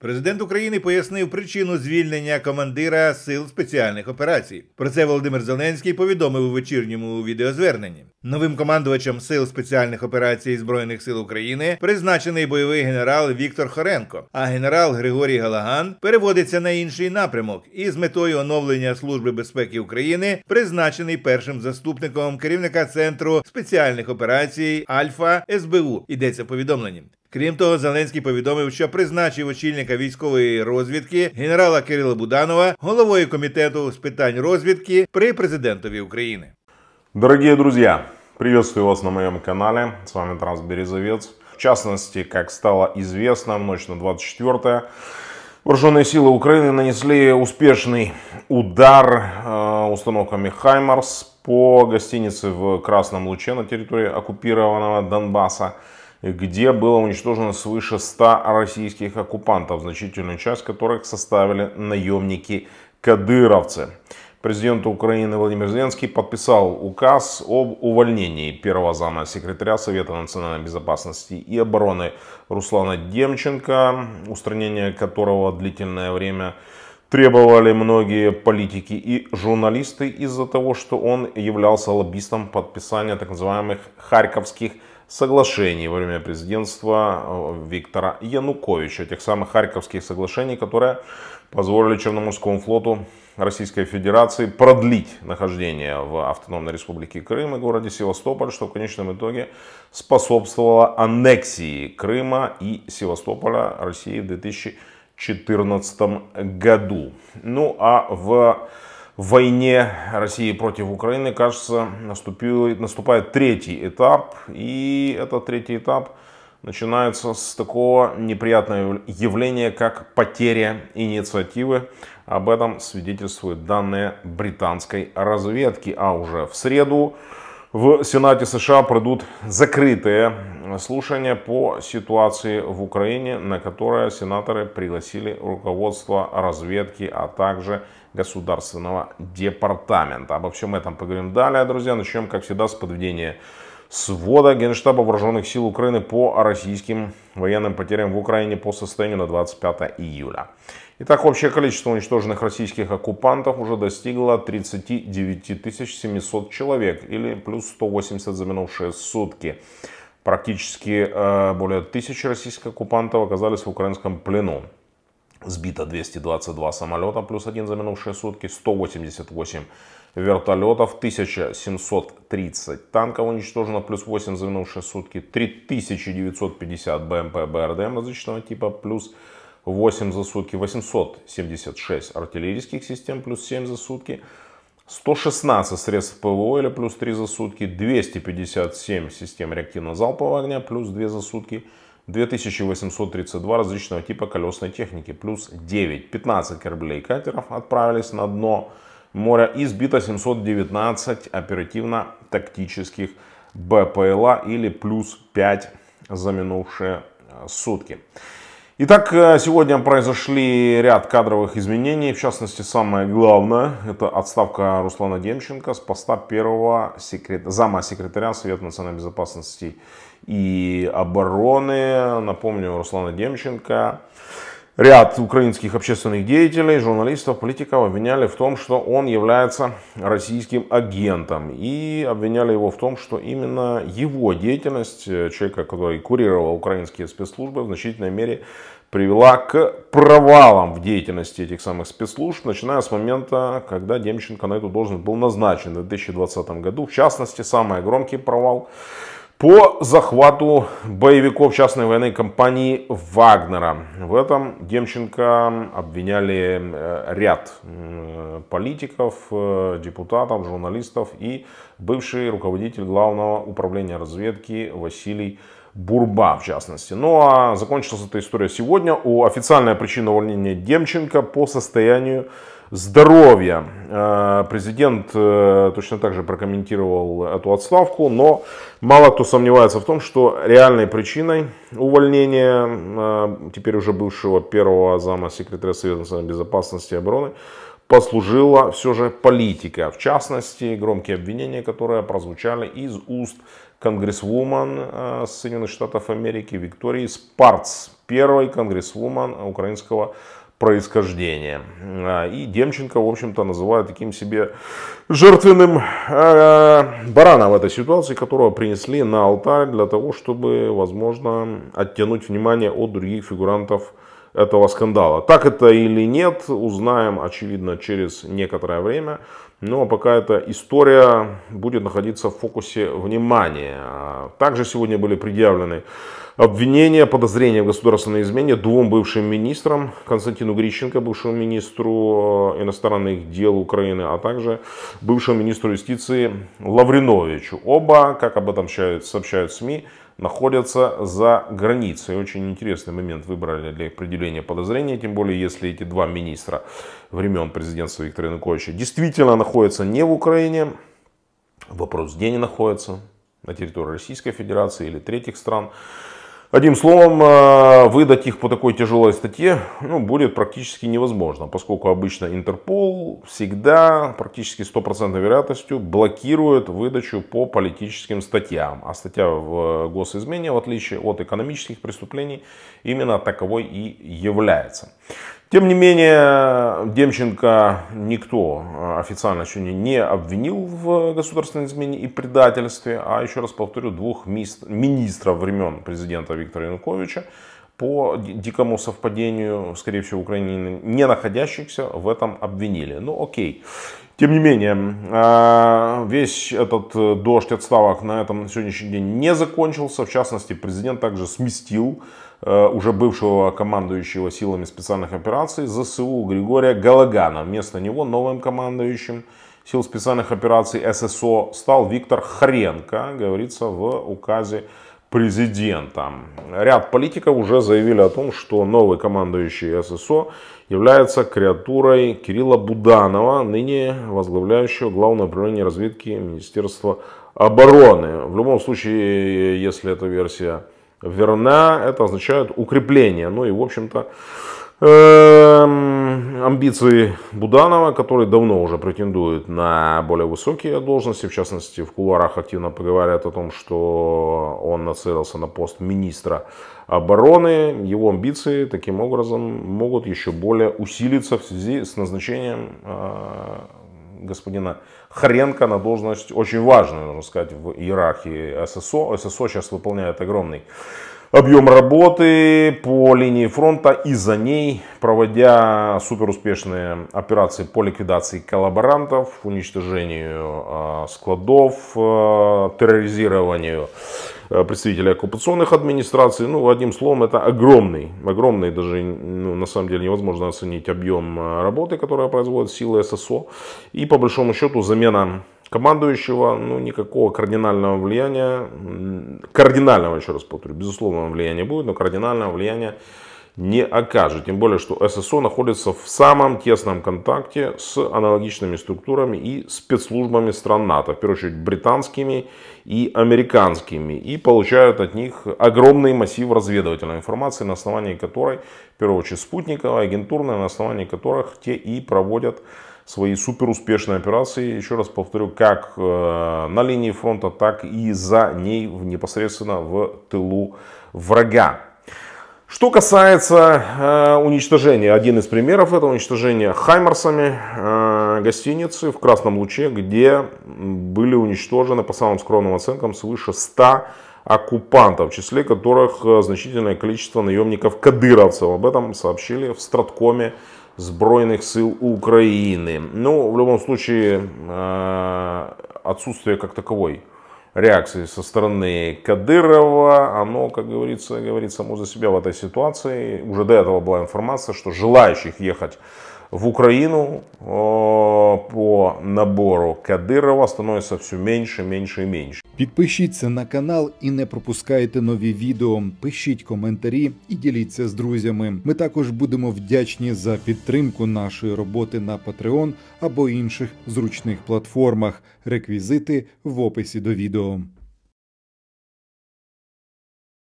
Президент України пояснив причину звільнення командира Сил спеціальних операцій. Про це Володимир Зеленський повідомив у вечірньому відеозверненні. Новим командувачем Сил спеціальних операцій Збройних сил України призначений бойовий генерал Віктор Хоренко, а генерал Григорій Галаган переводиться на інший напрямок і з метою оновлення Служби безпеки України призначений першим заступником керівника Центру спеціальних операцій «Альфа СБУ», йдеться в повідомленні. Крім того, Зеленський повідомив, що призначив очільника військової розвідки генерала Кирилла Буданова головою комітету з питань розвідки при президентові України. Дорогие друзья, приветствую вас на моем канале. С вами Транс Березовец. В частности, как стало известно, в ночь на 24-е вооруженные силы Украины нанесли успешный удар установками «Хаймарс» по гостинице в Красном Луче на территории оккупированного Донбасса, где было уничтожено свыше 100 российских оккупантов, значительную часть которых составили наемники-кадыровцы. Президент Украины Владимир Зеленский подписал указ об увольнении первого зама секретаря Совета национальной безопасности и обороны Руслана Демченко, устранение которого длительное время требовали многие политики и журналисты из-за того, что он являлся лоббистом подписания так называемых «харьковских соглашений» во время президентства Виктора Януковича, тех самых харьковских соглашений, которые позволили Черноморскому флоту Российской Федерации продлить нахождение в Автономной Республике Крым и городе Севастополь, что в конечном итоге способствовало аннексии Крыма и Севастополя России в 2014 году. Ну а в войне России против Украины, кажется, наступает третий этап. И этот третий этап начинается с такого неприятного явления, как потеря инициативы. Об этом свидетельствуют данные британской разведки. А уже в среду в Сенате США пройдут закрытые слушания по ситуации в Украине, на которые сенаторы пригласили руководство разведки, а также Государственного департамента. Обо всем этом поговорим далее, друзья. Начнем, как всегда, с подведения свода Генштаба Вооруженных сил Украины по российским военным потерям в Украине по состоянию на 25 июля. Итак, общее количество уничтоженных российских оккупантов уже достигло 39 700 человек, или плюс 180 за минувшие сутки. Практически более 1000 российских оккупантов оказались в украинском плену. Сбито 222 самолета, плюс 1 за минувшие сутки, 188 вертолетов, 1730 танков уничтожено, плюс 8 за минувшие сутки, 3950 БМП БРДМ различного типа, плюс 8 за сутки, 876 артиллерийских систем, плюс 7 за сутки, 116 средств ПВО или плюс 3 за сутки, 257 систем реактивно-залпового огня, плюс 2 за сутки, 2832 различного типа колесной техники, плюс 9. 15 кораблей и катеров отправились на дно моря и сбито 719 оперативно-тактических БПЛА или плюс 5 за минувшие сутки. Итак, сегодня произошли ряд кадровых изменений. В частности, самое главное, это отставка Руслана Демченко с поста первого зама-секретаря Совета национальной безопасности и обороны. Напомню, Руслана Демченко ряд украинских общественных деятелей, журналистов, политиков обвиняли в том, что он является российским агентом. И обвиняли его в том, что именно его деятельность, человека, который курировал украинские спецслужбы, в значительной мере привела к провалам в деятельности этих самых спецслужб, начиная с момента, когда Демченко на эту должность был назначен в 2020 году. В частности, самый громкий провал по захвату боевиков частной военной компании «Вагнера». В этом Демченко обвиняли ряд политиков, депутатов, журналистов и бывший руководитель Главного управления разведки Василий Бурба, в частности. Ну а закончилась эта история сегодня. Официальная причина увольнения Демченко по состоянию здоровья. Президент точно так же прокомментировал эту отставку, но мало кто сомневается в том, что реальной причиной увольнения теперь уже бывшего первого зама секретаря Совета национальной безопасности и обороны послужила все же политика. В частности, громкие обвинения, которые прозвучали из уст конгрессвумен Соединенных Штатов Америки Виктории Спарц, первой конгрессвумен украинского происхождения. И Демченко, в общем-то, называют таким себе жертвенным бараном в этой ситуации, которого принесли на алтарь для того, чтобы, возможно, оттянуть внимание от других фигурантов этого скандала. Так это или нет, узнаем, очевидно, через некоторое время. Но пока эта история будет находиться в фокусе внимания. Также сегодня были предъявлены обвинения, подозрения в государственной измене двум бывшим министрам. Константину Грищенко, бывшему министру иностранных дел Украины, а также бывшему министру юстиции Лавриновичу. Оба, как об этом сообщают СМИ, находятся за границей. Очень интересный момент выбрали для определения подозрений, тем более если эти два министра времен президентства Виктора Януковича действительно находятся не в Украине. Вопрос, где они находятся, на территории Российской Федерации или третьих стран. Одним словом, выдать их по такой тяжелой статье, ну, будет практически невозможно, поскольку обычно Интерпол всегда практически 100% вероятностью блокирует выдачу по политическим статьям. А статья в госизмене, в отличие от экономических преступлений, именно таковой и является. Тем не менее, Демченко никто официально еще не обвинил в государственной измене и предательстве. А еще раз повторю, двух министров времен президента Виктора Януковича, по дикому совпадению, скорее всего, в Украине не находящихся, в этом обвинили. Ну окей. Тем не менее, весь этот дождь отставок на этом сегодняшний день не закончился. В частности, президент также сместил уже бывшего командующего силами специальных операций ЗСУ Григория Галагана. Вместо него новым командующим сил специальных операций ССО стал Віктор Хоренко, говорится в указе президента. Ряд политиков уже заявили о том, что новый командующий ССО является креатурой Кирилла Буданова, ныне возглавляющего Главное управление разведки Министерства обороны. В любом случае, если эта версия верна, это означает укрепление. Ну и, в общем-то, амбиции Буданова, который давно уже претендует на более высокие должности. В частности, в кулуарах активно поговорят о том, что он нацелился на пост министра обороны. Его амбиции таким образом могут еще более усилиться в связи с назначением господина Хоренко на должность очень важную, нужно сказать, в иерархии ССО. ССО сейчас выполняет огромный объем работы по линии фронта и за ней, проводя суперуспешные операции по ликвидации коллаборантов, уничтожению складов, терроризированию представителей оккупационных администраций. Ну, одним словом, это огромный, даже, ну, на самом деле невозможно оценить объем работы, которая производит силы ССО. И по большому счету замена командующего, ну, никакого кардинального влияния, еще раз повторю, безусловно, влияние будет, но кардинального влияния не окажет. Тем более, что ССО находится в самом тесном контакте с аналогичными структурами и спецслужбами стран НАТО, в первую очередь британскими и американскими, и получают от них огромный массив разведывательной информации, на основании которой, в первую очередь спутниковая, агентурная, на основании которых те и проводят свои суперуспешные операции, еще раз повторю, как на линии фронта, так и за ней непосредственно в тылу врага. Что касается уничтожения, один из примеров — это уничтожение хаймарсами гостиницы в Красном Луче, где были уничтожены, по самым скромным оценкам, свыше 100 оккупантов, в числе которых значительное количество наемников-кадыровцев. Об этом сообщили в Страткоме Сбройных сил Украины. Ну, в любом случае, отсутствие как таковой реакции со стороны Кадырова, оно, как говорится само за себя в этой ситуации. Уже до этого была информация, что желающих ехать в Украину по набору Кадирова становится все менше, менше і менше. Підпишіться на канал і не пропускайте нові відео. Пишіть коментарі і діліться з друзями. Ми також будемо вдячні за підтримку нашої роботи на Patreon або інших зручних платформах. Реквізити в описі до відео.